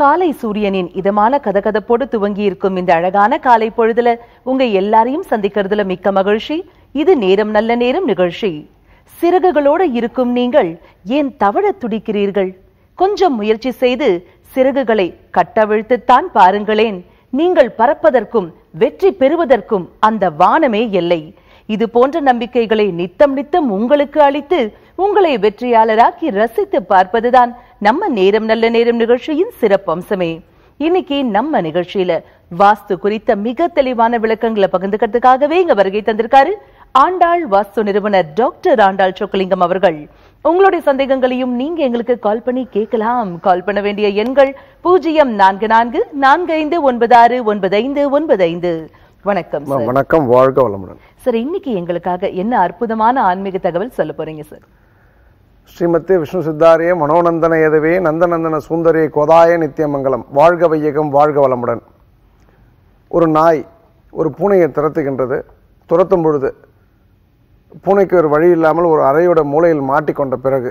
காலை சூரியனின் இதமான கதகதப்போடு துவங்கி இருக்கும் இந்த அழகான காலை பொழுதுல உங்க எல்லாரையும் சந்திக்கிறதுல மிக்க மகிழ்ச்சி. இது நேரம் நல்ல நேரம் நிகழ்ச்சி. சிறகுகளோடு இருக்கும் நீங்கள் ஏன் தவழ துடிக்கிறீர்கள்? கொஞ்சம் முயற்சி செய்து சிறகுகளை கட்டவிழ்த்துத்தான் பாருங்களேன். நீங்கள் பறப்பதற்கும் வெற்றி பெறுவதற்கும் அந்த வானமே எல்லை. இது போன்ற நம்பிக்கைகளை நித்தம் நித்தம் உங்களுக்கு அளித்து உங்களை வெற்றியாளராக்கி ரசித்து பார்ப்பதுதான் நம்ம நேரம் நல்ல நேரம் நிகழ்ச்சியின் சிறப்பம்சமே. இன்னைக்கு நம்ம நிகழ்ச்சியில வாஸ்து குறித்த மிக தெளிவான விளக்கங்களை பகிர்ந்துக்கிறதுக்காகவே இங்க வருகை தந்திருக்காரு ஆண்டாள் வாஸ்து நிறுவனர் டாக்டர் ஆண்டாள் சொக்கலிங்கம் அவர்கள். உங்களுடைய சந்தேகங்களையும் நீங்க எங்களுக்கு கால் பண்ணி கேட்கலாம். கால் பண்ண வேண்டிய எண்கள் 0444459695. வணக்கம் சார். வணக்கம், வாழ்க வளமுடன். சார், இன்னைக்கு எங்களுக்காக என்ன அற்புதமான ஆன்மீக தகவல் சொல்ல போறீங்க சார்? ஸ்ரீமதி விஷ்ணு சித்தாரிய மனோநந்தன எதவே நந்தநந்தன சுந்தரிய கோதாய நித்தியமங்கலம். வாழ்க வையகம், வாழ்க வளமுடன். ஒரு நாய் ஒரு பூனையை துரத்துகின்றது. துரத்தும் பொழுது பூனைக்கு ஒரு வழி இல்லாமல் ஒரு அறையோட மூலையில் மாட்டிக்கொண்ட பிறகு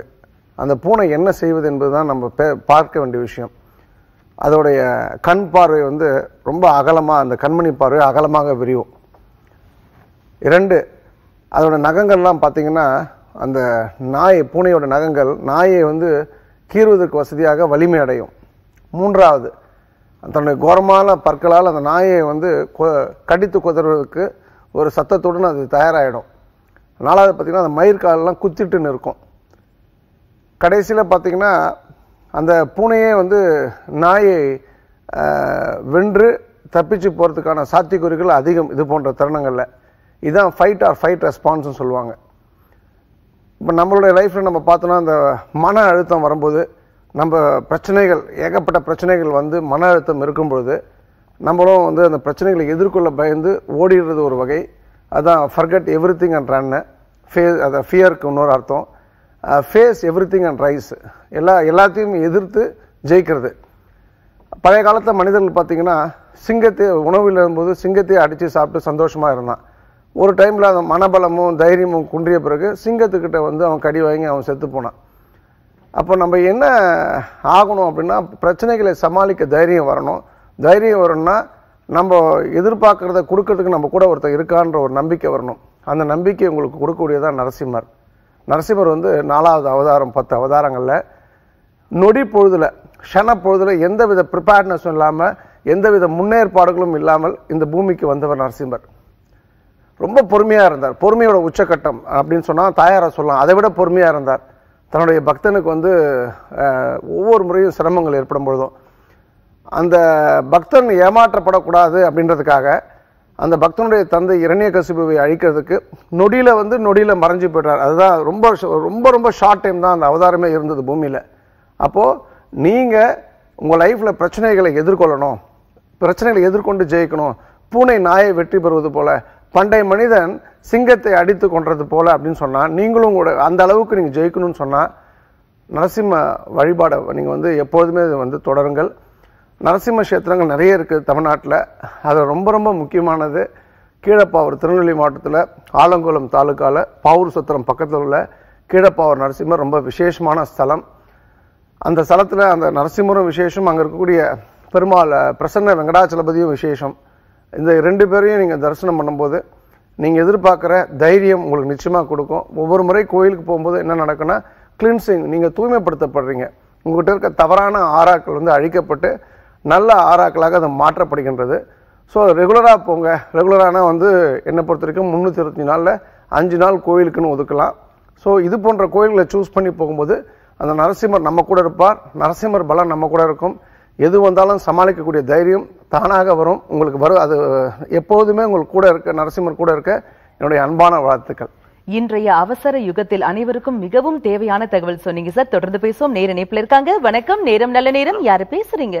அந்த பூனை என்ன செய்வது என்பதுதான் நம்ம பார்க்க வேண்டிய விஷயம். அதோடைய கண் பார்வை வந்து ரொம்ப அகலமாக, அந்த கண்மணி பார்வை அகலமாக விரியும். இரண்டு, அதோடய நகங்கள்லாம் பார்த்திங்கன்னா அந்த நாயை, பூனையோட நகங்கள் நாயை வந்து கீறுவதற்கு வசதியாக வலிமை அடையும். மூன்றாவது, தன்னுடைய கோரமான பற்களால் அந்த நாயை வந்து கடித்து குதறுவதற்கு ஒரு சத்தத்துடன் அது தயாராகிடும். நாலாவது பார்த்திங்கன்னா அந்த மயிர்காலெலாம் குத்திட்டுன்னு இருக்கும். கடைசியில் பார்த்திங்கன்னா அந்த பூனையே வந்து நாயை வென்று தப்பிச்சு போகிறதுக்கான சாத்தியக்குறிகள் அதிகம். இது போன்ற தருணங்களில் இதுதான் ஃபைட் ஆர் ஃபைட் ரெஸ்பான்ஸ்னு சொல்லுவாங்க. இப்போ நம்மளுடைய லைஃப்பில் நம்ம பார்த்தோன்னா அந்த மன அழுத்தம் வரும்போது நம்ம பிரச்சனைகள், ஏகப்பட்ட பிரச்சனைகள் வந்து மன அழுத்தம் இருக்கும்பொழுது நம்மளும் வந்து அந்த பிரச்சனைகளை எதிர்கொள்ள பயந்து ஓடிடுறது ஒரு வகை. அதுதான் forget everything and run. அதை ஃபியருக்கு இன்னொரு அர்த்தம் face everything and rise. எல்லாத்தையும் எதிர்த்து ஜெயிக்கிறது. பழைய காலத்தில் மனிதர்கள் பார்த்திங்கன்னா சிங்கத்தை உணவில் இருந்தபோது சிங்கத்தையே அடித்து சாப்பிட்டு சந்தோஷமாக இருந்தான். ஒரு டைமில் அந்த மனபலமும் தைரியமும் குன்றிய பிறகு சிங்கத்துக்கிட்ட வந்து அவன் கடி வாங்கி அவன் செத்து போனான். அப்போ நம்ம என்ன ஆகணும் அப்படின்னா, பிரச்சனைகளை சமாளிக்க தைரியம் வரணும். தைரியம் வரணும்னா நம்ம எதிர்பார்க்குறத கொடுக்கறதுக்கு நம்ம கூட ஒருத்தர் இருக்கான்ற ஒரு நம்பிக்கை வரணும். அந்த நம்பிக்கை உங்களுக்கு கொடுக்கக்கூடியதான் நரசிம்மர். நரசிம்மர் வந்து 4வது அவதாரம், 10 அவதாரங்களில் நொடி பொழுதில், க்ஷண பொழுதில் எந்தவித ப்ரிப்பேர்ட்னஸும் இல்லாமல், எந்தவித முன்னேற்பாடுகளும் இல்லாமல் இந்த பூமிக்கு வந்தவர் நரசிம்மர். ரொம்ப பொறுமையாக இருந்தார். பொறுமையோட உச்சக்கட்டம் அப்படின்னு சொன்னால் தாயாராக சொல்லலாம். அதை விட பொறுமையாக இருந்தார். தன்னுடைய பக்தனுக்கு வந்து ஒவ்வொரு முறையும் சிரமங்கள் ஏற்படும் பொழுதும் அந்த பக்தன் ஏமாற்றப்படக்கூடாது அப்படின்றதுக்காக அந்த பக்தனுடைய தந்தை இரண்யகசிபுவை அழிக்கிறதுக்கு நொடியில் வந்து நொடியில் மறைஞ்சு போய்ட்டார். அதுதான் ரொம்ப ரொம்ப ரொம்ப ஷார்ட் டைம் தான் அந்த அவதாரமே இருந்தது பூமியில். அப்போது நீங்கள் உங்கள் லைஃப்பில் பிரச்சனைகளை எதிர்கொள்ளணும், பிரச்சனைகளை எதிர்கொண்டு ஜெயிக்கணும். பூனை நாயை வெற்றி பெறுவது போல், பண்டை மனிதன் சிங்கத்தை அடித்து கொன்றது போல் அப்படின்னு சொன்னால், நீங்களும் கூட அந்த அளவுக்கு நீங்கள் ஜெயிக்கணும்னு சொன்னால் நரசிம்ம வழிபாடை நீங்கள் வந்து எப்பொழுதுமே வந்து தொடருங்கள். நரசிம்ம க்ஷேத்திரங்கள் நிறைய இருக்குது தமிழ்நாட்டில். அது ரொம்ப ரொம்ப முக்கியமானது. கீழப்பாவூர், திருநெல்வேலி மாவட்டத்தில் ஆலங்குளம் தாலுக்காவில் பாவூர் சத்திரம் பக்கத்தில் உள்ள கீழப்பாவூர் நரசிம்மர் ரொம்ப விசேஷமான ஸ்தலம். அந்த ஸ்தலத்தில் அந்த நரசிம்மரும் விசேஷம், அங்கே இருக்கக்கூடிய பெருமாள் பிரசன்ன வெங்கடாச்சலபதியும் விசேஷம். இந்த 2 பேரையும் நீங்கள் தரிசனம் பண்ணும்போது நீங்கள் எதிர்பார்க்குற தைரியம் உங்களுக்கு நிச்சயமாக கொடுக்கும். ஒவ்வொரு முறை கோயிலுக்கு போகும்போது என்ன நடக்குன்னா, கிளின்சிங், நீங்கள் தூய்மைப்படுத்தப்படுறீங்க. உங்கள்கிட்ட இருக்க தவறான ஆறாக்கள் வந்து அழிக்கப்பட்டு நல்ல ஆறாக்களாக அது மாற்றப்படுகின்றது. ஸோ ரெகுலராக போங்க. ரெகுலரானால் வந்து என்னை பொறுத்த வரைக்கும் 365 நாளில் 5 நாள் கோயிலுக்குன்னு ஒதுக்கலாம். ஸோ இது போன்ற கோயில்களை சூஸ் பண்ணி போகும்போது அந்த நரசிம்மர் நம்ம கூட இருப்பார். நரசிம்மர் பலம் நம்ம கூட இருக்கும். எது வந்தாலும் சமாளிக்கக்கூடிய தைரியம் தானாக வரும். உங்களுக்கு வரும். அது எப்போதுமே உங்களுக்கு கூட இருக்க, நரசிம்மர் கூட இருக்க என்னுடைய அன்பான வாழ்த்துக்கள். இன்றைய அவசர யுகத்தில் அனைவருக்கும் மிகவும் தேவையான தகவல் சொன்னீங்க சார். தொடர்ந்து பேசுவோம். நேர இணைப்பில் இருக்காங்க. வணக்கம், நேரம் நல்ல நேரம். யாரு பேசுறீங்க?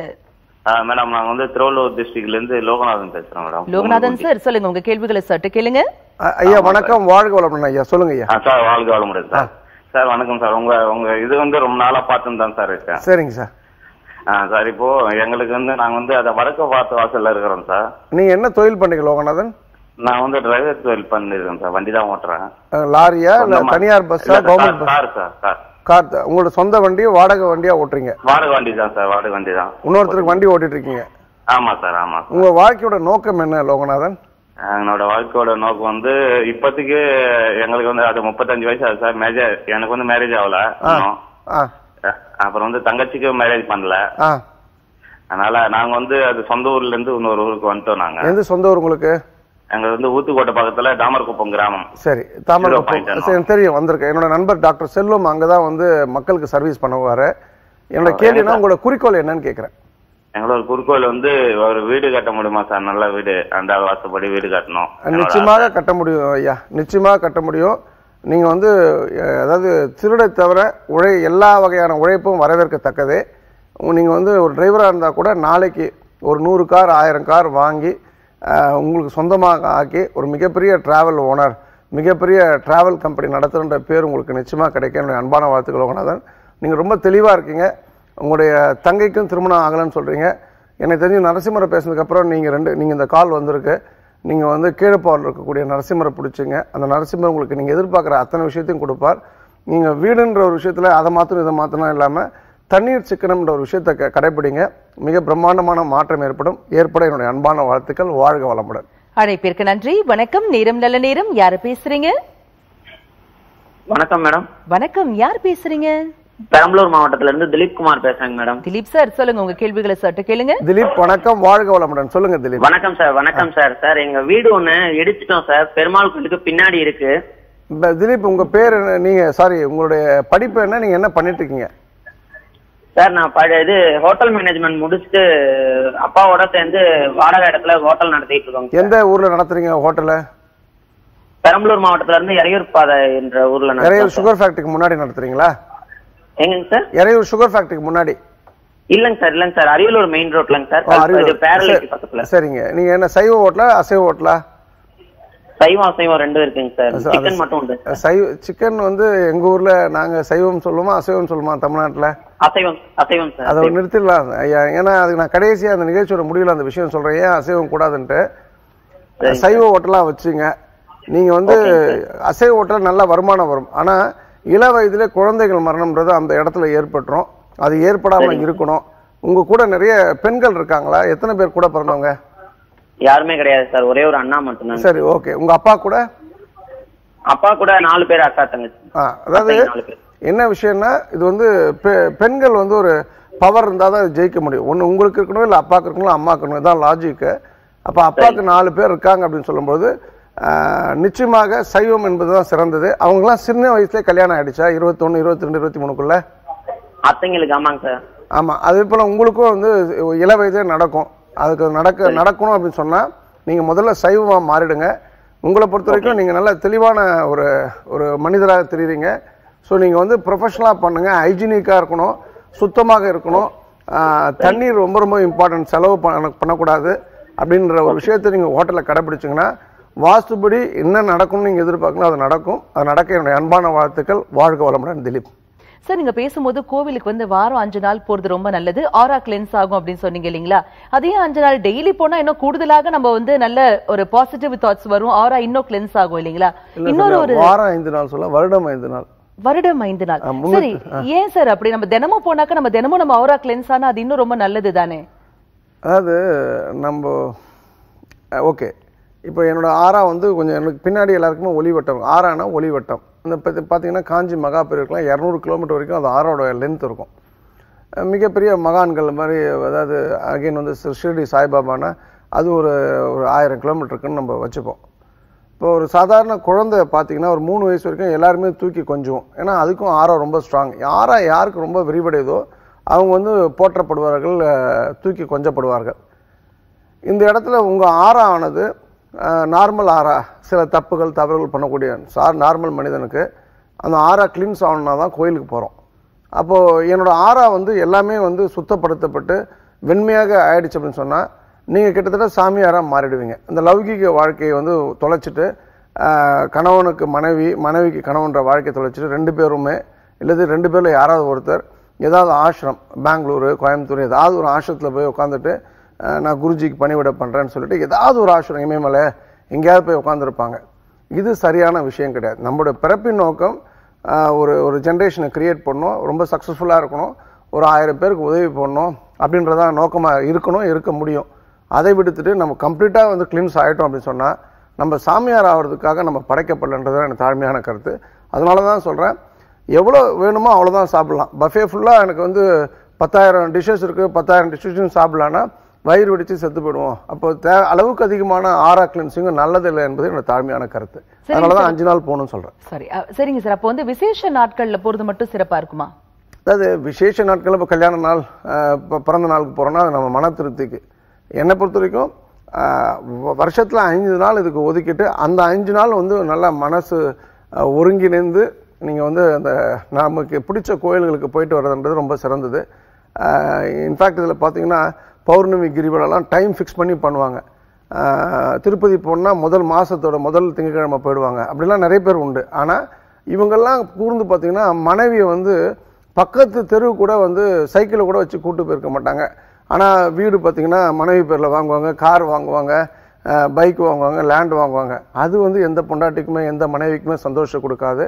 மேடம், நான் வந்து திருவள்ளூர் டிஸ்ட்ரிக்ட்ல இருந்து லோகநாதன் பேசுறேன். மேடம் லோகநாதன் சார், சொல்லுங்க உங்க கேள்விகளை சட்ட கேளுங்க. ஐயா வணக்கம், வாழ்க வளமுடன். ஐயா சொல்லுங்க. ஐயா சார் வாழ்க வளமுடன். சார் சார் வணக்கம் சார். உங்க உங்க இது வந்து ரொம்ப நாளா பார்த்துதான் சார் இருக்கேன். சரிங்க சார். சார் இப்போ எங்களுக்கு வந்து நாங்க வந்து அதை வடக்க பார்த்து வாசல்ல இருக்கிறோம் சார். நீங்க என்ன தொழில் பண்ணீங்க லோகநாதன்? நான் வந்து டிரைவர் தொழில் பண்ணிருக்கேன் சார். வண்டி தான் ஓட்டுறேன். லாரியா, தனியார் பஸ்ஸா, government bus? Sir sir car உங்களோட சொந்த வண்டியா வாடகை வண்டியா ஓட்டுறீங்க? வாடகை வண்டி தான் சார், வாடகை வண்டி தான். இன்னொருத்தருக்கு வண்டி ஓட்டிட்டு இருக்கீங்க? ஆமா சார், ஆமா. உங்க வாழ்க்கையோட நோக்கம் என்ன லோகநாதன்? என்னோட வாழ்க்கையோட நோக்கம் வந்து இப்போதைக்கு எங்களுக்கு வந்து அது 35 வயசு ஆகுது சார். மேஜர் எனக்கு வந்து மேரேஜ் ஆகல, அப்புறம் வந்து தங்கச்சிக்கு மேரேஜ் பண்ணல. அதனால நாங்க வந்து அது சொந்த ஊர்ல இருந்து இன்னொரு ஊருக்கு வந்துட்டோம். நாங்க எந்த சொந்த ஊர் உங்களுக்கு? எங்க வந்து ஊத்துக்கோட்டை பக்கத்துல தாமரக்குப்பம் கிராமம். சரி, தாமரக்குப்பம் தெரியும், வந்திருக்கேன். என்னோட நண்பர் டாக்டர் செல்வம் அங்கதான் வந்து மக்களுக்கு சர்வீஸ் பண்ணுவாரு. என்னோட கேள்வினா உங்களோட குறிக்கோள் என்னன்னு கேக்குறேன். எங்களோட குறிக்கோள் வந்து ஒரு வீடு கட்ட முடியுமா சார்? நல்ல வீடு, அந்த வாசப்படி வீடு கட்டணும். நிச்சயமாக கட்ட முடியும் ஐயா, நிச்சயமாக கட்ட முடியும். நீங்க வந்து அதாவது திருடை தவிர எல்லா வகையான உழைப்பும் வரவேற்கத்தக்கது. நீங்க வந்து ஒரு டிரைவரா இருந்தா கூட நாளைக்கு ஒரு 100 கார் 1000 கார் வாங்கி உங்களுக்கு சொந்தமாக ஆக்கி ஒரு மிகப்பெரிய டிராவல் ஓனர், மிகப்பெரிய டிராவல் கம்பெனி நடத்துகின்ற பேர் உங்களுக்கு நிச்சயமாக கிடைக்க என்னுடைய அன்பான வாழ்த்துக்கள் லோகநாதன். நீங்கள் ரொம்ப தெளிவாக இருக்கீங்க. உங்களுடைய தங்கைக்கும் திருமணம் ஆகலைன்னு சொல்கிறீங்க. எனக்கு தெரிஞ்சு நரசிம்மரை பேசினதுக்கப்புறம் நீங்கள் இந்த கால் வந்திருக்கு. நீங்கள் வந்து கீழப்பாவில் இருக்கக்கூடிய நரசிம்மரை பிடிச்சிங்க. அந்த நரசிம்மர் உங்களுக்கு நீங்கள் எதிர்பார்க்குற அத்தனை விஷயத்தையும் கொடுப்பார். நீங்கள் வீடுன்ற ஒரு விஷயத்தில் அதை மாற்றணும் இதை மாற்றணும் இல்லாமல் தண்ணீர் சிக்கனம்ன்ற ஒரு விஷயத்தை கடைபிடிங்க. மிக பிரம்மாண்டமான மாற்றம் ஏற்பட என்னுடைய அன்பான வாழ்த்துக்கள். வாழ்க வளமுடன். அழைப்பிற்கு நன்றி. வணக்கம், நேரம் நல்ல நேரம், யாரு பேசுறீங்க? வணக்கம் மேடம். வணக்கம், யார் பேசுறீங்க? பெரம்பலூர் மாவட்டத்துல இருந்து திலீப் குமார் பேசுறேன் மேடம். திலீப் சார் சொல்லுங்க, உங்க கேள்விகளை சட்ட கேளுங்க. திலீப் வணக்கம், வாழ்க வளமுடன். சொல்லுங்க திலீப். வணக்கம் சார். வணக்கம் சார். சார் எங்க வீடு ஒண்ணு எடுத்துட்டோம் சார், பெருமாள் கோயிலுக்கு பின்னாடி இருக்கு. திலீப் உங்க பேர் என்ன? நீங்க சாரி உங்களுடைய படிப்பு என்ன? நீங்க என்ன பண்ணிட்டு இருக்கீங்க? சார் நான் இது ஹோட்டல் மேனேஜ்மெண்ட் முடிச்சுட்டு அப்பாவோட சேர்ந்து வாடகை இடத்துல ஹோட்டல் நடத்திட்டு இருக்கோம். எந்த ஊர்ல நடத்துறீங்க ஹோட்டல? பெரம்பலூர் மாவட்டத்துல இருந்து எரையூர் பாதை என்ற ஊர்ல. எரையூர் சுகர் ஃபேக்டரிக்கு முன்னாடி நடத்துறீங்களா? எங்கங்க சார்? எரையூர் சுகர் ஃபேக்டரிக்கு முன்னாடி. இல்லங்க சார், இல்லங்க சார், அரியலூர் மெயின் ரோட்லங்க சார், பேரலைக்கு பக்கத்துல. சரிங்க. நீங்க என்ன சைவ ஹோட்டலா அசைவ ஹோட்டலா? சைவம் அசைவம் ரெண்டும் இருக்குங்க சார். சிக்கன் மட்டும் உண்டு. சைவ சிக்கன் வந்து எங்க ஊர்ல நாங்க சைவம் சொல்லுவோமா அசைவம் சொல்லுமா தமிழ்நாட்டுல? அசைவம், அசைவம் சார். அதை நிறுத்திடலாம் ஐயா, ஏன்னா அதுக்கு நான் கடைசியா அந்த நிகழ்ச்சியோட முடிவில் அந்த விஷயம் சொல்றேன். ஏன் அசைவம் கூடாதுன்ட்டு சைவ ஹோட்டலா வச்சுங்க. நீங்க வந்து அசைவ ஹோட்டல் நல்ல வருமானம் வரும். ஆனா இள வயதிலே குழந்தைகள் மரணம்ன்றது அந்த இடத்துல ஏற்பட்டுரும். அது ஏற்படாம இருக்கணும். உங்க கூட நிறைய பெண்கள் இருக்காங்களா? எத்தனை பேர் கூட பிறந்தவங்க? யாருமே கிடையாது சார், ஒரே ஒரு அண்ணா மட்டும் தான். சரி, ஓகே. உங்க அப்பா கூட? அப்பா கூட 4 பேர் அக்கா தங்கச்சி. அதாவது என்ன விஷயம்னா இது வந்து பெண்கள் வந்து ஒரு பவர் இருந்தால் தான் ஜெயிக்க முடியும். ஒன்று உங்களுக்கு இருக்கணும், இல்லை அப்பாவுக்கு இருக்கணும், அம்மாவுக்கு இருக்கணும். இதுதான் லாஜிக்கு. அப்போ அப்பாவுக்கு 4 பேர் இருக்காங்க அப்படின்னு சொல்லும்போது நிச்சயமாக சைவம் என்பது தான் சிறந்தது. அவங்களாம் சின்ன வயசுலேயே கல்யாணம் ஆகிடுச்சா? 21, 22, 23க்குள்ள? அத்தைங்களுக்கு ஆமாங்க சார். ஆமாம், அதே போல் உங்களுக்கும் வந்து இள வயதே நடக்கும். அதுக்கு நடக்கணும் அப்படின்னு சொன்னால் நீங்கள் முதல்ல சைவமாக மாறிடுங்க. உங்களை பொறுத்த வரைக்கும் நீங்கள் நல்ல தெளிவான ஒரு ஒரு மனிதராக தெரியுறீங்க. ஸோ நீங்கள் வந்து ப்ரொஃபஷனலாக பண்ணுங்கள். ஹைஜீனிக்காக இருக்கணும், சுத்தமாக இருக்கணும். தண்ணீர் ரொம்ப ரொம்ப இம்பார்ட்டன்ட், செலவு பண்ணக்கூடாது அப்படின்ற ஒரு விஷயத்தை நீங்கள் ஹோட்டலில் கடைப்பிடிச்சிங்கன்னா வாஸ்துபடி என்ன நடக்கும்னு நீங்கள் எதிர்பார்க்கணும் அது நடக்கும். அது நடக்க என்னுடைய அன்பான வாழ்த்துக்கள். வாழ்க வளமுடன் திலீப் சார். நீங்க பேசும்போது கோவிலுக்கு வந்து வாரம் 5 நாள் போறது ரொம்ப நல்லது, ஆரா கிளென்ஸ் ஆகும் அப்படின்னு சொன்னீங்க இல்லைங்களா? அதே 5 நாள் டெய்லி போனா இன்னும் கூடுதலாக நம்ம வந்து நல்ல ஒரு பாசிட்டிவ் தாட்ஸ் வரும், ஆரா இன்னும் கிளென்ஸ் ஆகும் இல்லைங்களா? இன்னொரு ஒரு வாரம் 5 நாள் சொல்ல, வருடம் 5 நாள். வருடம் 5 நாள். சரி, ஏன் சார் அப்படி? நம்ம தினமும் போனாக்க நம்ம தினமும் நம்ம ஆரா கிளென்ஸ் ஆனா அது இன்னும் ரொம்ப நல்லது தானே? அதாவது நம்ம ஓகே, இப்போ என்னோட ஆரா வந்து கொஞ்சம் எனக்கு பின்னாடி எல்லாருக்குமே ஒளிவட்டம். ஆறானா ஒளிவட்டம். இந்த பார்த்தீங்கன்னா காஞ்சி மகாபெரிவுக்குலாம் 200 கிலோமீட்டர் வரைக்கும் அது ஆறாவோட லென்த் இருக்கும். மிகப்பெரிய மகான்கள் மாதிரி அதாவது அகைன் வந்து ஷிரடி சாய்பாபானா அது ஒரு 1000 கிலோமீட்டர் இருக்குன்னு நம்ம வச்சுப்போம். இப்போ ஒரு சாதாரண குழந்தை பார்த்தீங்கன்னா ஒரு 3 வயசு வரைக்கும் எல்லாருமே தூக்கி கொஞ்சுவோம். ஏன்னா அதுக்கும் ஆறா ரொம்ப ஸ்ட்ராங். ஆறா யாருக்கு ரொம்ப விரிவடையதோ அவங்க வந்து போற்றப்படுவார்கள், தூக்கி கொஞ்சப்படுவார்கள். இந்த இடத்துல உங்கள் ஆறா ஆனது நார்மல் ஆறா, சில தப்புகள் தவறுகள் பண்ணக்கூடிய சார் நார்மல் மனிதனுக்கு அந்த ஆறா கிளீன்ஸ் ஆகணுன்னா தான் கோயிலுக்கு போகிறோம். அப்போது என்னோடய ஆறா வந்து எல்லாமே வந்து சுத்தப்படுத்தப்பட்டு வெண்மையாக ஆயிடுச்சு அப்படின்னு சொன்னால் நீங்கள் கிட்டத்தட்ட சாமியாராக மாறிடுவீங்க. இந்த லௌகிக வாழ்க்கையை வந்து தொலைச்சிட்டு கணவனுக்கு மனைவி, மனைவிக்கு கணவன்ற வாழ்க்கையை தொலைச்சிட்டு 2 பேருமே இல்லது 2 பேரில் யாராவது ஒருத்தர் ஏதாவது ஆசிரம், பெங்களூரு கோயம்புத்தூர் ஏதாவது ஒரு ஆசிரத்தில் போய் உட்காந்துட்டு நான் குருஜிக்கு பணிவிட பண்ணுறேன்னு சொல்லிட்டு ஏதாவது ஒரு ஆசிரம் இமயமலை எங்கேயாவது போய் உட்காந்துருப்பாங்க. இது சரியான விஷயம் கிடையாது. நம்மளுடைய பிறப்பின் நோக்கம் ஒரு ஜெனரேஷனை கிரியேட் பண்ணனும் ரொம்ப சக்சஸ்ஃபுல்லா இருக்கணும் ஒரு 1000 பேருக்கு உதவி பண்ணனும் அப்படின்றத நோக்கமா இருக்கணும் இருக்க முடியும் அதை விட்டுட்டு நம்ம கம்ப்ளீட்டா வந்து கிளீன்ஸ் ஆயிட்டோம் அப்படி சொன்னா நம்ம சாமியார் ஆவறதுக்காக நம்ம படைக்கப்படலன்றது எனக்கு தாழ்மையான கருத்து அதனால தான் சொல்றேன் எவ்வளவு வேணுமோ அவ்வளவு தான் சாப்பிடலாம் பஃபே ஃபுல்லா எனக்கு வந்து 10000 டிஷஸ் இருக்கு 10000 டிஷஸ் சாப்பிடலாம்னா வயிறு வெடிச்சு செத்து போடுவோம் அப்போ அளவுக்கு அதிகமான ஆரா கிளென்சிங் நல்லது இல்லை என்பது என்னோட தாழ்மையான கருத்து அதனால தான் 5 நாள் போணும்னு சொல்றேன் சரி சரிங்க சார் அப்ப வந்து விசேஷ நாட்கள்ல போறது மட்டும் சிறப்பா இருக்குமா அதாவது விசேஷ நாட்கள்ல இப்ப கல்யாண நாள் பிறந்த நாளுக்கு போறோம்னா நம்ம மன திருப்திக்கு என்ன பொறுத்தவரைக்கும் வருஷத்துல 5 நாள் இதுக்கு ஒதுக்கிட்டு அந்த 5 நாள் வந்து நல்ல மனசு ஒருங்கிணைந்து நீங்க வந்து அந்த நமக்கு பிடிச்ச கோயில்களுக்கு போயிட்டு வரதுன்றது ரொம்ப சிறந்தது in fact இதுல பாத்தீங்கன்னா பௌர்ணமி கிரிவலம்லாம் டைம் ஃபிக்ஸ் பண்ணி பண்ணுவாங்க திருப்பதி போனா முதல் மாசத்தோட முதல் திங்கக்கிழமை போய்டுவாங்க அப்படிலாம் நிறைய பேர் உண்டு ஆனா இவங்க எல்லாம் கூர்ந்து பாத்தீங்கன்னா மனைவியை வந்து பக்கத்து தெரு கூட வந்து சைக்கிள் கூட வச்சு கூட்டி போயிருக்க மாட்டாங்க ஆனா வீடு பாத்தீங்கன்னா மனைவி பேர்ல வாங்குவாங்க கார் வாங்குவாங்க பைக் வாங்குவாங்க லேண்ட் வாங்குவாங்க அது வந்து எந்த பொண்டாட்டிக்குமே எந்த மனைவிக்குமே சந்தோஷம் கொடுக்காது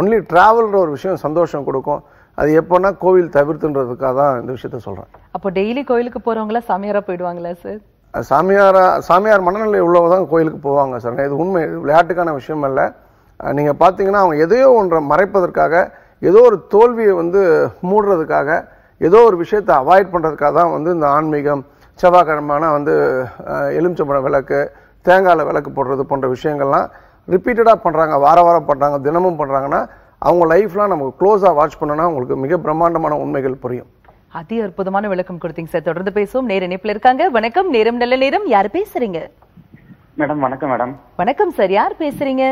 only travelன்ற ஒரு விஷயம் சந்தோஷம் கொடுக்கும் அது எப்போனா கோவில் தவிர்த்துன்றதுக்காக தான் இந்த விஷயத்தை சொல்றேன் அப்ப டெய்லி கோயிலுக்கு போறவங்கள சாமியாரா போய்டுவாங்களா சார் சாமியார் மனநிலை உள்ளவங்க தான் கோயிலுக்கு போவாங்க சார் இது உண்மை விளையாட்டுக்கான விஷயம் இல்ல நீங்க பாத்தீங்கன்னா அவங்க எதையோ ஒன்றை மறைப்பதற்காக ஏதோ ஒரு தோல்வியை வந்து மூடுறதுக்காக ஏதோ ஒரு விஷயத்தை அவாய்ட் பண்றதுக்காக தான் வந்து இந்த ஆன்மீகம் செவ்வாய்க்கிழமைனா வந்து எலுமிச்சம்பழ விளக்கு தேங்காயில விளக்கு போடுறது போன்ற விஷயங்கள்லாம் ரிப்பீட்டடா பண்றாங்க வாரம் பண்றாங்க தினமும் பண்றாங்கன்னா அவங்க லைஃப்ல நமக்கு க்ளோஸா வாட்ச் பண்ணனா உங்களுக்கு மிக பிரம்மாண்டமான உண்மைகள் புரியும் அதி அற்புதமான விளக்கம் கொடுத்தீங்க சார் தொடர்ந்து பேசுவோம் நேர இணைப்பில் இருக்காங்க வணக்கம் நேரம் நல்ல நேரம் யார் பேசுறீங்க மேடம் வணக்கம் மேடம் வணக்கம் சார் யார் பேசுறீங்க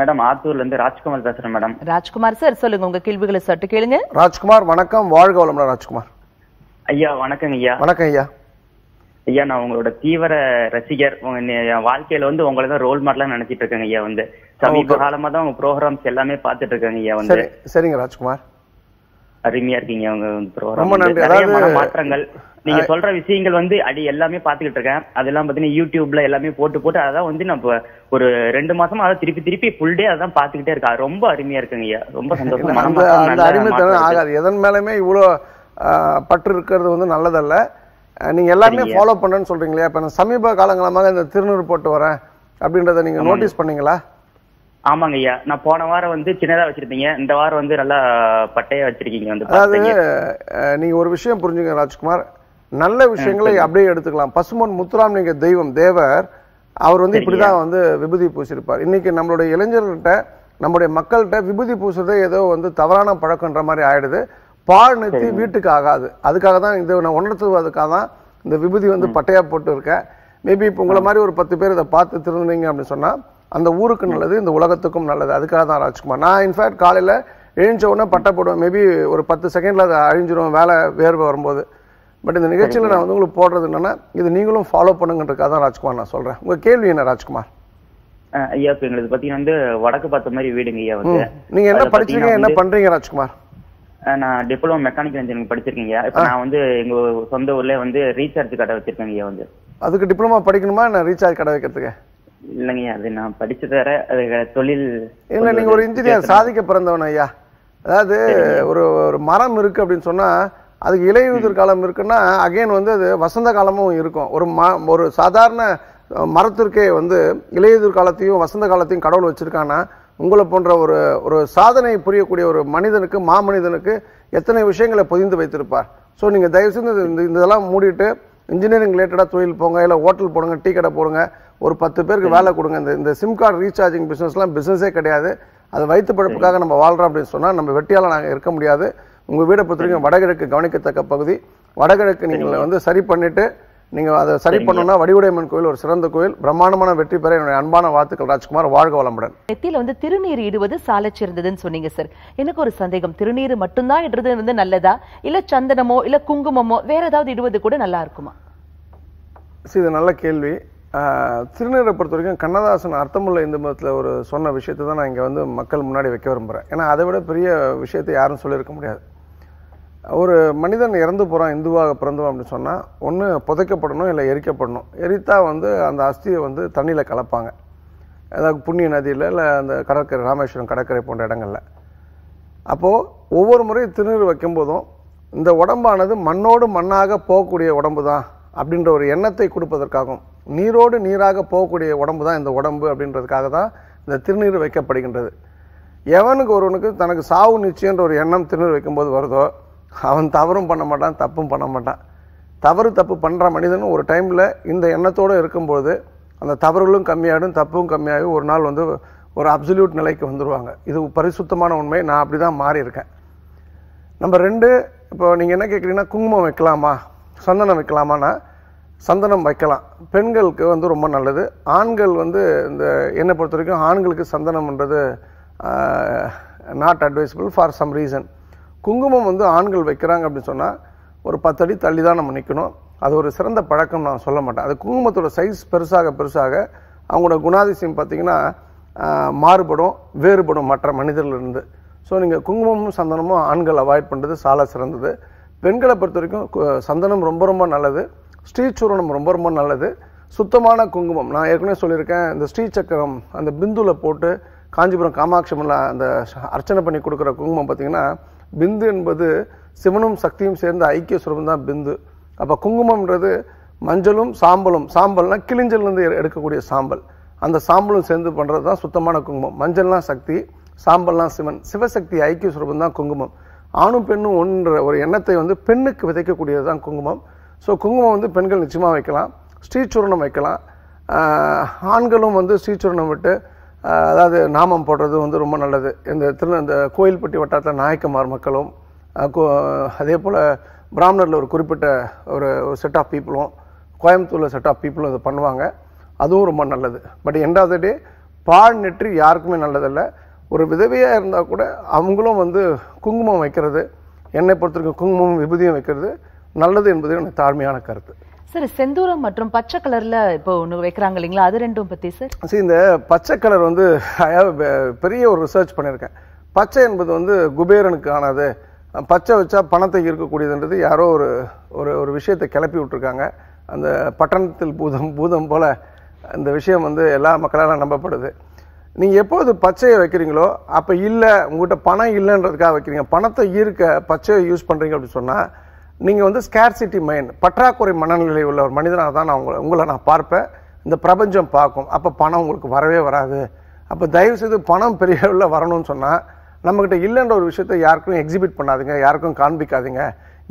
மேடம் ஆத்தூர்ல இருந்து ராஜ்குமார் பேசுறேன் மேடம் ராஜ்குமார் சார் சொல்லுங்க உங்க கேள்விகளை சட்டு கேளுங்க ராஜ்குமார் வணக்கம் வாழ்க வளமுடன் ராஜ்குமார் ஐயா வணக்கம் ஐயா வணக்கம் ஐயா ஐயா நான் உங்களோட தீவிர ரசிகர் வாழ்க்கையில வந்து உங்களை தான் ரோல் மாடலா நினைச்சிட்டு இருக்கேங்க ஐயா வந்து சமீப காலமா தான் உங்க ப்ரோக்ராம்ஸ் எல்லாமே பாத்துட்டு இருக்கேங்க ஐயா வந்து சரிங்க ராஜ்குமார் அருமையா இருக்கீங்க உங்க ப்ரோக்ராம் மாற்றங்கள் நீங்க சொல்ற விஷயங்கள் வந்து அடி எல்லாமே பாத்துக்கிட்டு இருக்கேன் அதெல்லாம் பாத்தீங்கன்னா யூடியூப்ல எல்லாமே போட்டு அதான் வந்து நம்ம ஒரு 2 மாசமா அதை திருப்பி ஃபுல் டே அதான் பாத்துக்கிட்டே இருக்கா ரொம்ப அருமையா இருக்குங்க ஐயா ரொம்ப சந்தோஷம் எதன் மேலயுமே இவ்வளவு பற்று இருக்கிறது வந்து நல்லதல்ல நீங்க எல்லாமே ஃபாலோ பண்ணனும்னு சொல்றீங்களே அப்ப நான் சமீப காலங்களாக இந்த திருநூறு போட்டு வரேன் அப்படின்றத நீங்க நோட்டீஸ் பண்ணீங்களா ஆமாங்க ஐயா நான் போன வாரம் வந்து சின்னதா வச்சிருந்தீங்க இந்த வாரம் வந்து நல்லா பட்டையா வச்சிருக்கீங்க வந்து பாத்தீங்க நீங்க ஒரு விஷயம் புரிஞ்சுங்க ராஜ்குமார் நல்ல விஷயங்களை அப்படியே எடுத்துக்கலாம் பசுமன் முத்துராம் நீங்க தெய்வம் தேவர் அவர் வந்து இப்படிதான் வந்து விபூதி பூசிருப்பார் இன்னைக்கு நம்மளுடைய இளைஞர்கள்ட்ட நம்மளுடைய மக்கள்கிட்ட விபூதி பூசுறதே ஏதோ வந்து தவறான பழக்கம்ன்ற மாதிரி ஆயிடுது பால் நிறுத்தி வீட்டுக்கு ஆகாது அதுக்காக தான் இந்த உணர்த்துவதுக்காக தான் இந்த விபூதி வந்து பட்டையா போட்டு இருக்கேன் மேபி இப்போ உங்களை மாதிரி ஒரு 10 பேர் இதை பார்த்து திருந்தீங்க அப்படின்னு சொன்னா அந்த ஊருக்கு நல்லது இந்த உலகத்துக்கும் நல்லது அதுக்காக தான் ராஜ்குமார் நான் இன்ஃபேக்ட் காலையில எழுஞ்ச உடனே பட்டை போடுவேன் மேபி ஒரு 10 செகண்ட்ல அதை அழிஞ்சிடும் வேலை வேர்வை வரும்போது பட் இந்த நிகழ்ச்சியில நான் வந்து உங்களுக்கு போடுறது என்னன்னா இது நீங்களும் ஃபாலோ பண்ணுங்கன்றதுக்காக தான் ராஜ்குமார் நான் சொல்றேன் உங்க கேள்வி என்ன ராஜ்குமார் ஐயா இப்போ எங்களுக்கு பாத்தீங்கன்னா வந்து வடக்கு பார்த்த மாதிரி வீடுங்க ஐயா வந்து நீங்க என்ன படிச்சீங்க என்ன பண்றீங்க ராஜ்குமார் நான் டிப்ளமோ மெக்கானிக்கல் இன்ஜினியரிங் படிச்சிருக்கீங்க இப்ப நான் வந்து எங்க சொந்த ஊர்ல வந்து ரீசார்ஜ் கடை வச்சிருக்கேன் ஐயா வந்து அதுக்கு டிப்ளமோ படிக்கணுமா நான் ரீசார்ஜ் கடை வைக்கிறதுக்கு இல்லைங்கய்யா அது நான் படிச்சு தர அது தொழில் இல்ல நீங்க ஒரு இன்ஜினியர் சாதிக்க பிறந்தவன ஐயா அதாவது ஒரு ஒரு மரம் இருக்கு அப்படின்னு சொன்னா அதுக்கு இலையுதிர் காலம் இருக்குன்னா அகைன் வந்து அது வசந்த காலமும் இருக்கும் ஒரு சாதாரண மரத்திற்கே வந்து இலையுதிர் காலத்தையும் வசந்த காலத்தையும் கடவுள் வச்சிருக்கானா உங்களை போன்ற ஒரு ஒரு சாதனை புரியக்கூடிய ஒரு மனிதனுக்கு மாமனிதனுக்கு எத்தனை விஷயங்களை பொதிந்து வைத்திருப்பார் ஸோ நீங்க தயவு செய்து இதெல்லாம் மூடிட்டு இன்ஜினியரிங் ரிலேட்டடா தொழில் போங்க இல்லை ஹோட்டல் போடுங்க டீ கடை போடுங்க ஒரு 10 பேருக்கு வேலை கொடுங்க இந்த சிம் கார்டு ரீசார்ஜிங் பிசினஸ்லாம் பிசினஸே கிடையாது அது வயிற்று பழப்புக்காக நம்ம வாழ்றோம் அப்படின்னு சொன்னா நம்ம வெட்டியால நாங்கள் இருக்க முடியாது உங்க வீடை பொறுத்தவரைக்கும் வடகிழக்கு கவனிக்கத்தக்க பகுதி வடகிழக்கு நீங்க வந்து சரி பண்ணிட்டு நீங்க அதை சரி பண்ணணும்னா வடிவுடையம்மன் கோயில் ஒரு சிறந்த கோயில் பிரம்மாண்டமான வெற்றி பெற என்னுடைய அன்பான வாழ்த்துக்கள் ராஜ்குமார் வாழ்க வளமுடன் நெத்தியில வந்து திருநீர் இடுவது சாலச்சிறந்ததுன்னு சொன்னீங்க சார் எனக்கு ஒரு சந்தேகம் திருநீர் மட்டும்தான் இடுறது வந்து நல்லதா இல்ல சந்தனமோ இல்ல குங்குமமோ வேற ஏதாவது இடுவது கூட நல்லா இருக்குமா இது நல்ல கேள்வி திருநீரை பொறுத்த வரைக்கும் கண்ணதாசன் அர்த்தமுள்ள இந்து மதத்துல ஒரு சொன்ன விஷயத்தை தான் நான் இங்க வந்து மக்கள் முன்னாடி வைக்க விரும்புறேன் ஏன்னா அதை விட பெரிய விஷயத்தை யாரும் சொல்லியிருக்க முடியாது ஒரு மனிதன் இறந்து போறான் இந்துவாக பிறந்தோம் அப்படின்னு சொன்னா ஒன்று புதைக்கப்படணும் இல்லை எரிக்கப்படணும் எரித்தா வந்து அந்த அஸ்தியை வந்து தண்ணியில கலப்பாங்க அதாவது புண்ணிய நதியில இல்லை அந்த கடற்கரை ராமேஸ்வரம் கடற்கரை போன்ற இடங்கள்ல அப்போ ஒவ்வொரு முறை திருநீர் வைக்கும்போதும் இந்த உடம்பானது மண்ணோடு மண்ணாக போகக்கூடிய உடம்பு தான் அப்படின்ற ஒரு எண்ணத்தை கொடுப்பதற்காகவும் நீரோடு நீராக போகக்கூடிய உடம்பு தான் இந்த உடம்பு அப்படின்றதுக்காக தான் இந்த திருநீர் வைக்கப்படுகின்றது. எவனுக்கு ஒருவனுக்கு தனக்கு சாவு நிச்சயன்ற ஒரு எண்ணம் திருநீர் வைக்கும்போது வருதோ அவன் தவறும் பண்ண மாட்டான், தப்பும் பண்ண மாட்டான். தப்பு பண்ணுற மனிதனும் ஒரு டைமில் இந்த எண்ணத்தோடு இருக்கும்போது அந்த தவறுகளும் கம்மியாகிடும், தப்பும் கம்மியாகி ஒரு நாள் வந்து ஒரு அப்சல்யூட் நிலைக்கு வந்துடுவாங்க. இது பரிசுத்தமான உண்மை. நான் அப்படி தான் மாறியிருக்கேன். நம்பர் 2, இப்போ நீங்கள் என்ன கேட்குறீங்கன்னா, குங்குமம் வைக்கலாமா சந்தனம் வைக்கலாமான்னா சந்தனம் வைக்கலாம். பெண்களுக்கு வந்து ரொம்ப நல்லது. ஆண்கள் வந்து இந்த என்னை பொறுத்த வரைக்கும் ஆண்களுக்கு சந்தனம்ன்றது not advisable for some reason. குங்குமம் வந்து ஆண்கள் வைக்கிறாங்க அப்படின்னு சொன்னால் ஒரு 10 அடி தள்ளி தான் நம்ம நிற்கணும். அது ஒரு சிறந்த பழக்கம் நான் சொல்ல மாட்டேன். அது குங்குமத்தோட சைஸ் பெருசாக அவங்களோட குணாதிசயம் பார்த்திங்கன்னா மாறுபடும், வேறுபடும் மற்ற மனிதர்களிருந்து. ஸோ நீங்கள் குங்குமமும் சந்தனமும் ஆண்கள் அவாய்ட் பண்ணுறது சால சிறந்தது. பெண்களை பொறுத்த வரைக்கும் சந்தனம் ரொம்ப ரொம்ப நல்லது, ஸ்ரீசூரணம் ரொம்ப ரொம்ப நல்லது, சுத்தமான குங்குமம். நான் ஏற்கனவே சொல்லியிருக்கேன், இந்த ஸ்ரீசக்கரம் அந்த பிந்துவில் போட்டு காஞ்சிபுரம் காமாட்சியம்ல அந்த அர்ச்சனை பண்ணி கொடுக்குற குங்குமம் பார்த்திங்கன்னா பிந்து என்பது சிவனும் சக்தியும் சேர்ந்த ஐக்கிய சுரூபம் தான் பிந்து. அப்போ குங்குமம்ன்றது மஞ்சளும் சாம்பலும், சாம்பல்னால் கிளிஞ்சல்லேருந்து எடுக்கக்கூடிய சாம்பல், அந்த சாம்பலும் சேர்ந்து பண்ணுறது தான் சுத்தமான குங்குமம். மஞ்சள்லாம் சக்தி, சாம்பல்லாம் சிவன், சிவசக்தி ஐக்கிய சுரூபம் தான் குங்குமம். ஆணும் பெண்ணும் ஒன்ற ஒரு எண்ணத்தை வந்து பெண்ணுக்கு விதைக்கக்கூடியது தான் குங்குமம். ஸோ குங்குமம் வந்து பெண்கள் நிச்சயமாக வைக்கலாம். ஸ்ரீசூரணம் வைக்கலாம். ஆண்களும் வந்து ஸ்ரீசூரணம் விட்டு அதாவது நாமம் போடுறது வந்து ரொம்ப நல்லது. இந்த கோயில்பட்டி வட்டாரத்தில் நாயக்கமார் மக்களும் அதே போல் பிராமணரில் ஒரு குறிப்பிட்ட ஒரு செட் ஆஃப் பீப்புளும் கோயம்புத்தூரில் செட் ஆஃப் பீப்புளும் இதை பண்ணுவாங்க. அதுவும் ரொம்ப நல்லது. But end of the day பால் நெற்றி யாருக்குமே நல்லதில்லை. ஒரு விதவையாக இருந்தால் கூட அவங்களும் வந்து குங்குமம் வைக்கிறது, என்னை பொறுத்தவரைக்கும் குங்குமம் விபூதியும் வைக்கிறது நல்லது என்பது எனக்கு தாழ்மையான கருத்து. சார், செந்தூரம் மற்றும் பச்சை கலரில் இப்போ ஒன்று வைக்கிறாங்க இல்லைங்களா, அது ரெண்டும் பற்றி சார்? சரி, இந்த பச்சை கலர் வந்து பெரிய ஒரு ரிசர்ச் பண்ணியிருக்கேன். பச்சை என்பது வந்து குபேரனுக்கு ஆனது, பச்சை வச்சா பணத்தை இருக்கக்கூடியதுன்றது யாரோ ஒரு விஷயத்தை கிளப்பி விட்டுருக்காங்க. அந்த பட்டணத்தில் பூதம் போல் இந்த விஷயம் வந்து எல்லா மக்களால் நம்பப்படுது. நீங்கள் எப்போது பச்சையை வைக்கிறீங்களோ அப்போ இல்லை உங்கள்கிட்ட பணம் இல்லைன்றதுக்காக வைக்கிறீங்க. பணத்தை ஈர்க்க பச்சையை யூஸ் பண்ணுறீங்க அப்படின்னு சொன்னால் நீங்கள் வந்து ஸ்கேர்சிட்டி மைண்ட், பற்றாக்குறை மனநிலை உள்ள ஒரு மனிதனாக தான் நான் உங்களை நான் பார்ப்பேன், இந்த பிரபஞ்சம் பார்க்கும். அப்போ பணம் உங்களுக்கு வரவே வராது. அப்போ தயவுசெய்து பணம் பெரிய அளவில் வரணும்னு சொன்னால் நம்மக்கிட்ட இல்லைன்ற ஒரு விஷயத்தை யாருக்கும் எக்ஸிபிட் பண்ணாதீங்க, யாருக்கும் காண்பிக்காதீங்க.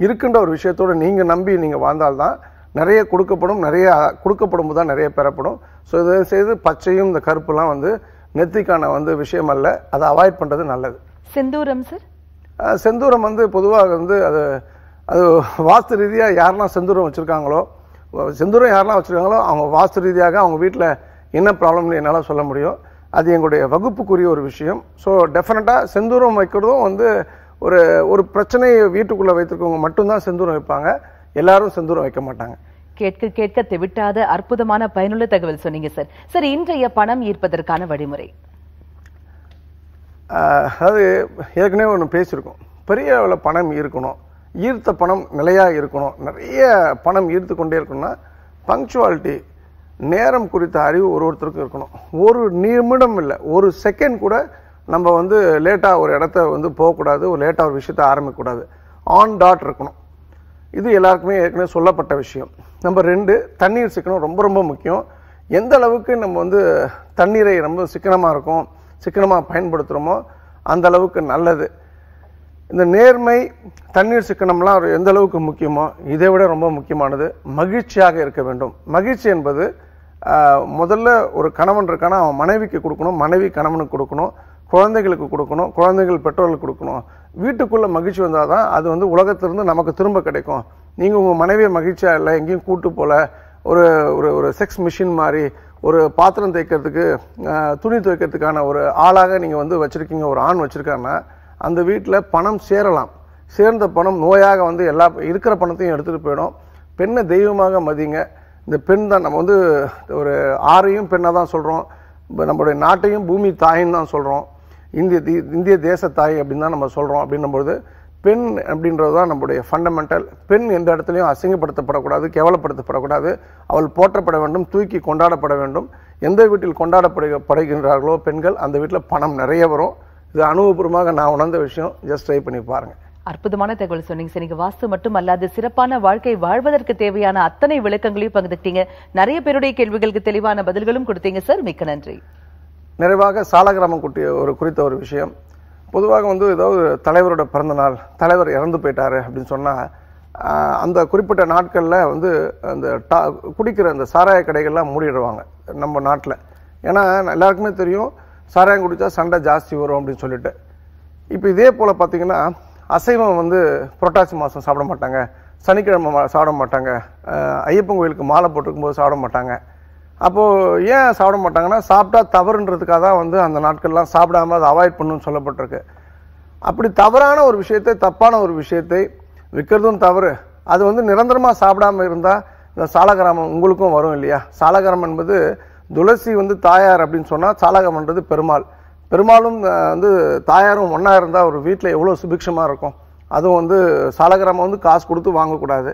இருக்குன்ற ஒரு விஷயத்தோடு நீங்கள் நம்பி நீங்கள் வாழ்ந்தால்தான் நிறைய கொடுக்கப்படும். நிறைய கொடுக்கப்படும் தான் நிறைய பெறப்படும். ஸோ இதை செய்து பச்சையும் இந்த கருப்புலாம் வந்து நெத்திக்கான வந்து விஷயம் அல்ல, அதை அவாய்ட் பண்ணுறது நல்லது. செந்தூரம் சார்? செந்தூரம் வந்து பொதுவாக வந்து அது வாஸ்து ரீதியாக யாரெல்லாம் செந்தூரம் யாரெல்லாம் வச்சுருக்காங்களோ அவங்க வாஸ்து ரீதியாக அவங்க வீட்டில் என்ன ப்ராப்ளம்னு என்னால் சொல்ல முடியும். அது எங்களுடைய வகுப்புக்குரிய ஒரு விஷயம். ஸோ டெஃபினட்டாக செந்தூரம் வைக்கிறதும் வந்து ஒரு ஒரு பிரச்சனையை வீட்டுக்குள்ளே வைத்திருக்கவங்க மட்டும்தான் செந்தூரம் வைப்பாங்க, எல்லாரும் செந்தூரம் வைக்க மாட்டாங்க. கேட்க கேட்க தெவிட்டாத அற்புதமான பயனுள்ள தகவல் சொன்னீங்க சார். சார், இன்றைய பணம் ஈர்ப்பதற்கான வழிமுறை? அதாவது ஏற்கனவே ஒன்று பேசியிருக்கோம், பெரிய அளவில் பணம் ஈர்க்கணும், ஈர்த்த பணம் நிலையாக இருக்கணும், நிறைய பணம் ஈர்த்து கொண்டே இருக்கணும்னா பங்க்சுவாலிட்டி, நேரம் குறித்த அறிவு ஒருத்தருக்கும் இருக்கணும். ஒரு நிமிடம் இல்லை, ஒரு செகண்ட் கூட நம்ம வந்து லேட்டாக ஒரு இடத்த வந்து போகக்கூடாது, ஒரு லேட்டாக ஒரு விஷயத்தை ஆரம்பிக்கக்கூடாது, ஆன் டாட் இருக்கணும். இது எல்லாருக்குமே ஏற்கனவே சொல்லப்பட்ட விஷயம். நம்பர் 2, தண்ணீர் சிக்கனம் ரொம்ப ரொம்ப முக்கியம். எந்த அளவுக்கு நம்ம வந்து தண்ணீரை ரொம்ப சிக்கனமாக பயன்படுத்துகிறோமோ அந்த அளவுக்கு நல்லது. இந்த நேர்மை, தண்ணீர் சிக்கனம்லாம் ஒரு எந்த அளவுக்கு முக்கியமோ இதை விட ரொம்ப முக்கியமானது மகிழ்ச்சியாக இருக்க வேண்டும். மகிழ்ச்சி என்பது முதல்ல ஒரு கணவன் இருக்கானா அவன் மனைவிக்கு கொடுக்கணும், மனைவி கணவனுக்கு கொடுக்கணும், குழந்தைகளுக்கு கொடுக்கணும், குழந்தைகள் பெற்றோர்களுக்கு கொடுக்கணும். வீட்டுக்குள்ளே மகிழ்ச்சி வந்தால் தான் அது வந்து உலகத்திலிருந்து நமக்கு திரும்ப கிடைக்கும். நீங்கள் உங்கள் மனைவியை மகிழ்ச்சியாக இல்லை, எங்கேயும் கூட்டு போல் ஒரு ஒரு ஒரு செக்ஸ் மிஷின் மாதிரி ஒரு பாத்திரம் தேய்க்கிறதுக்கு துணி துவைக்கிறதுக்கான ஒரு ஆளாக நீங்கள் வந்து வச்சுருக்கீங்க, ஒரு ஆண் வச்சுருக்காங்கன்னா அந்த வீட்டில் பணம் சேரலாம். சேர்ந்த பணம் நோயாக வந்து எல்லா இருக்கிற பணத்தையும் எடுத்துகிட்டு போயிடும். பெண்ணை தெய்வமாக மதிங்க. இந்த பெண் தான் நம்ம வந்து ஒரு ஆறையும் பெண்ணாக தான் சொல்கிறோம், நம்மளுடைய நாட்டையும் பூமி தாயின்னு தான் சொல்கிறோம், இந்திய தேச தாய் அப்படின்னு தான் நம்ம சொல்கிறோம். அப்படின்னும்போது பெண் அப்படின்றது தான் நம்முடைய ஃபண்டமெண்டல். பெண் எந்த இடத்துலையும் அசிங்கப்படுத்தப்படக்கூடாது, கேவலப்படுத்தப்படக்கூடாது, அவள் போற்றப்பட வேண்டும், தூக்கி கொண்டாடப்பட வேண்டும். எந்த வீட்டில் கொண்டாடப்படுகின்றார்களோ பெண்கள் அந்த வீட்டில் பணம் நிறைய வரும். இது அனுபவபூர்வமாக நான் உணர்ந்த விஷயம். ஜஸ்ட் ட்ரை பண்ணி பாருங்க. அற்புதமான தகவல் சொன்னீங்க சார். நீங்க வாஸ்து மட்டும் அல்லாத சிறப்பான வாழ்க்கை வாழ்வதற்கு தேவையான அத்தனை விளக்கங்களையும் பகிர்ந்துட்டீங்க. நிறைய பேருடைய கேள்விகளுக்கு தெளிவான பதில்களும் கொடுத்தீங்க சார். மிக்க நன்றி. நிறைவாக சாலகிராமம் குறித்த ஒரு விஷயம். பொதுவாக வந்து ஏதாவது தலைவரோட பிறந்தநாள், தலைவர் இறந்து போயிட்டாரு அப்படின்னு சொன்னால் அந்த குறிப்பிட்ட நாட்களில் வந்து அந்த குடிக்கிற அந்த சாராய கடைகள்லாம் மூடிடுவாங்க நம்ம நாட்டில். ஏன்னா எல்லாருக்குமே தெரியும் சாராயம் குடித்தா சண்டை ஜாஸ்தி வரும் அப்படின்னு சொல்லிட்டு. இப்போ இதே போல் பார்த்திங்கன்னா அசைவம் வந்து புரட்டாசி மாதம் சாப்பிட மாட்டாங்க, சனிக்கிழமை சாப்பிட மாட்டாங்க, ஐயப்பன் கோயிலுக்கு மாலை போட்டிருக்கும்போது சாப்பிட மாட்டாங்க. அப்போது ஏன் சாப்பிட மாட்டாங்கன்னா சாப்பிட்டா தவறுன்றதுக்காக தான் வந்து அந்த நாட்கள்லாம் சாப்பிடாமல் அதை அவாய்ட் பண்ணணும்னு சொல்லப்பட்டிருக்கு. அப்படி தவறான ஒரு விஷயத்தை, தப்பான ஒரு விஷயத்தை விற்கிறதும் தவறு. அது வந்து நிரந்தரமாக சாப்பிடாமல் இருந்தால் இந்த சாலகிராமம் உங்களுக்கும் வரும் இல்லையா? சாலகிராமம் என்பது துளசி வந்து தாயார் அப்படின்னு சொன்னால் சாலகிராமன்றது பெருமாள். பெருமாளும் வந்து தாயாரும் ஒன்றா இருந்தால் ஒரு வீட்டில் எவ்வளோ சுபிக்ஷமாக இருக்கும். அதுவும் வந்து சாலகிராமம் வந்து காசு கொடுத்து வாங்கக்கூடாது.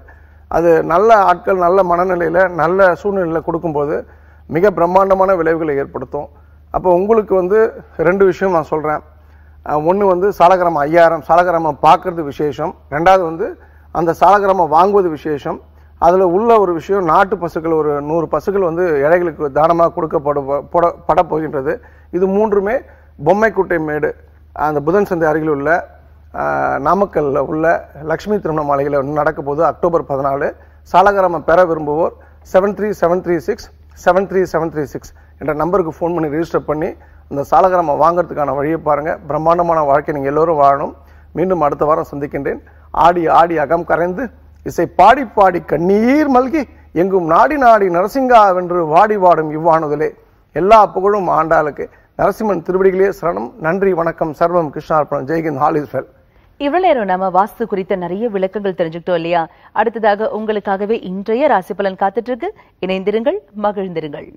அது நல்ல ஆட்கள் நல்ல மனநிலையில் நல்ல சூழ்நிலையில் கொடுக்கும்போது மிக பிரம்மாண்டமான விளைவுகளை ஏற்படுத்தும். அப்போ உங்களுக்கு வந்து ரெண்டு விஷயம் நான் சொல்கிறேன். ஒன்று வந்து சாலகிராமம் ஐயாயிரம் சாலகிராமம் பார்க்குறது விசேஷம். ரெண்டாவது வந்து அந்த சாலகிராமம் வாங்குவது விசேஷம். அதில் உள்ள ஒரு விஷயம், நாட்டு பசுக்கள் ஒரு 100 பசுக்கள் வந்து இடைகளுக்கு தானமாக கொடுக்கப்பட போகின்றது. இது மூன்றுமே பொம்மைக்குட்டை மேடு அந்த புதன் சந்தை அருகில் உள்ள நாமக்கல்ல உள்ள லக்ஷ்மி திருமண மாளிகையில் வந்து நடக்க போது அக்டோபர் 14. சாலகிராமம் பெற விரும்புவோர் 7373673736 என்ற நம்பருக்கு ஃபோன் பண்ணி ரிஜிஸ்டர் பண்ணி அந்த சாலகிராமம் வாங்கிறதுக்கான வழியை பாருங்கள். பிரம்மாண்டமான வாழ்க்கை நீங்கள் எல்லோரும் வாழணும். மீண்டும் அடுத்த வாரம் சந்திக்கின்றேன். ஆடி ஆடி அகம் கரைந்து, இசை பாடி பாடி கண்ணீர் மல்கி, எங்கும் நாடி நாடி நரசிங்கா வென்று வாடி வாடும் இவ்வானுதலே. எல்லா புகழும் ஆண்டாளுக்கு. நரசிம்மன் திருவடிகளே சரணம். நன்றி, வணக்கம். சர்வம் கிருஷ்ணார்பணம். ஜெய்ஹிந்த். All is well. இவ்வளவு நேரம் நம்ம வாஸ்து குறித்த நிறைய விளக்கங்கள் தெரிஞ்சுக்கிட்டோம் இல்லையா? அடுத்ததாக உங்களுக்காகவே இன்றைய ராசி பலன் காத்துட்டு இருக்கு. இணைந்திருங்கள், மகிழ்ந்திருங்கள்.